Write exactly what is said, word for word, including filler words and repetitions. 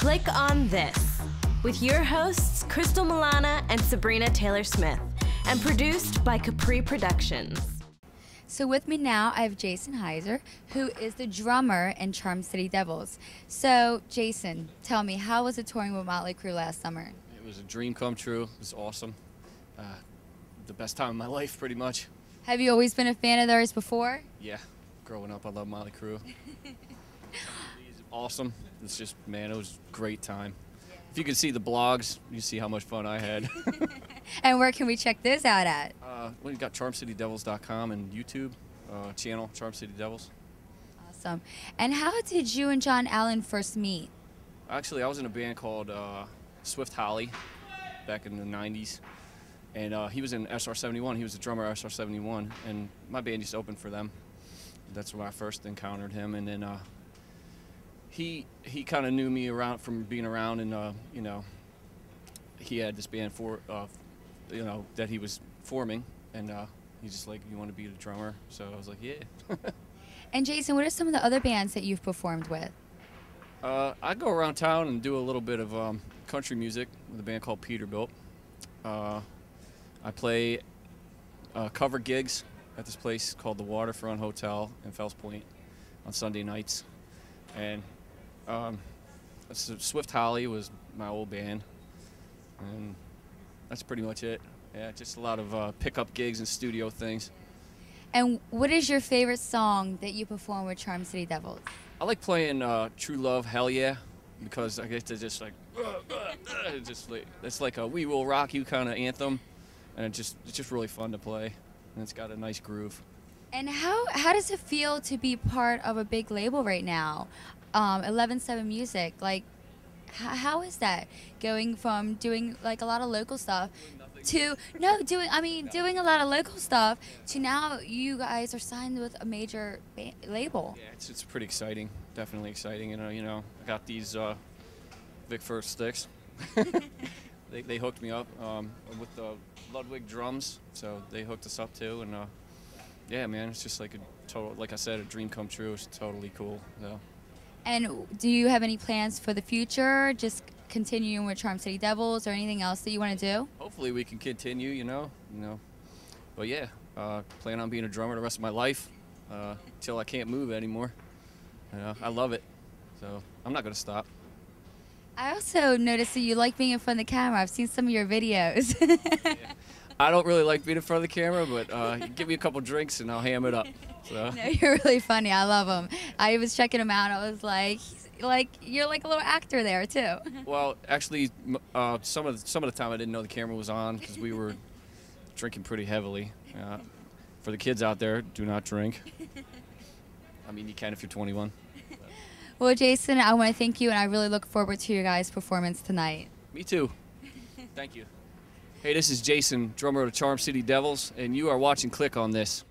Click on This with your hosts, Crystal Milana and Sabrina Taylor-Smith, and produced by Capri Productions. So with me now, I have Jason Heiser, who is the drummer in Charm City Devils. So Jason, tell me, how was it touring with Motley Crue last summer? It was a dream come true. It was awesome. Uh, the best time of my life, pretty much. Have you always been a fan of theirs before? Yeah. Growing up, I loved Motley Crue. Awesome. It's just, man, it was a great time. Yeah. If you could see the blogs, you see how much fun I had. And where can we check this out at? Uh, we've got charm city devils dot com and YouTube uh, channel, Charm City Devils. Awesome. And how did you and John Allen first meet? Actually, I was in a band called uh, Swift Holly back in the nineties. And uh, he was in S R seventy-one. He was the drummer of S R seventy-one. And my band used to open for them. That's when I first encountered him. And then uh, he he kind of knew me around from being around. And, uh, you know, he had this band for, uh, you know, that he was forming. And uh, he's just like, you want to be a drummer? So I was like, yeah. And, Jason, what are some of the other bands that you've performed with? Uh, I go around town and do a little bit of um, country music with a band called Peterbilt. Uh, I play uh, cover gigs at this place called the Waterfront Hotel in Fells Point on Sunday nights. And um, Swift Holly was my old band. And that's pretty much it. Yeah, just a lot of uh, pickup gigs and studio things. And what is your favorite song that you perform with Charm City Devils? I like playing uh, True Love, Hell Yeah, because I get to just like, uh, uh, just like, it's like a We Will Rock You kind of anthem. And it just, it's just really fun to play, and it's got a nice groove. And how, how does it feel to be part of a big label right now, um, Eleven Seven Music? Like, h how is that, going from doing like a lot of local stuff to, no, doing, I mean, no. doing a lot of local stuff to now you guys are signed with a major ba label? Yeah, it's, it's pretty exciting, definitely exciting. You know, you know I got these uh, Vic Firth sticks. They, they hooked me up um, with the Ludwig drums, so they hooked us up too, and uh, yeah, man, it's just like a total, like I said, a dream come true. It's totally cool. So. And do you have any plans for the future? Just continuing with Charm City Devils, or anything else that you want to do? Hopefully, we can continue. You know, you know, but yeah, uh, plan on being a drummer the rest of my life uh, till I can't move anymore. You know, I love it, so I'm not gonna stop. I also noticed that you like being in front of the camera. I've seen some of your videos. Yeah. I don't really like being in front of the camera, but uh, give me a couple drinks and I'll ham it up. So. No, you're really funny. I love him. I was checking him out. I was like, he's, like you're like a little actor there too. Well, actually, uh, some of the, some of the time I didn't know the camera was on because we were drinking pretty heavily. Uh, for the kids out there, do not drink. I mean, you can if you're twenty-one. Well, Jason, I want to thank you, and I really look forward to your guys' performance tonight. Me too. Thank you. Hey, this is Jason, drummer of the Charm City Devils, and you are watching Click on This.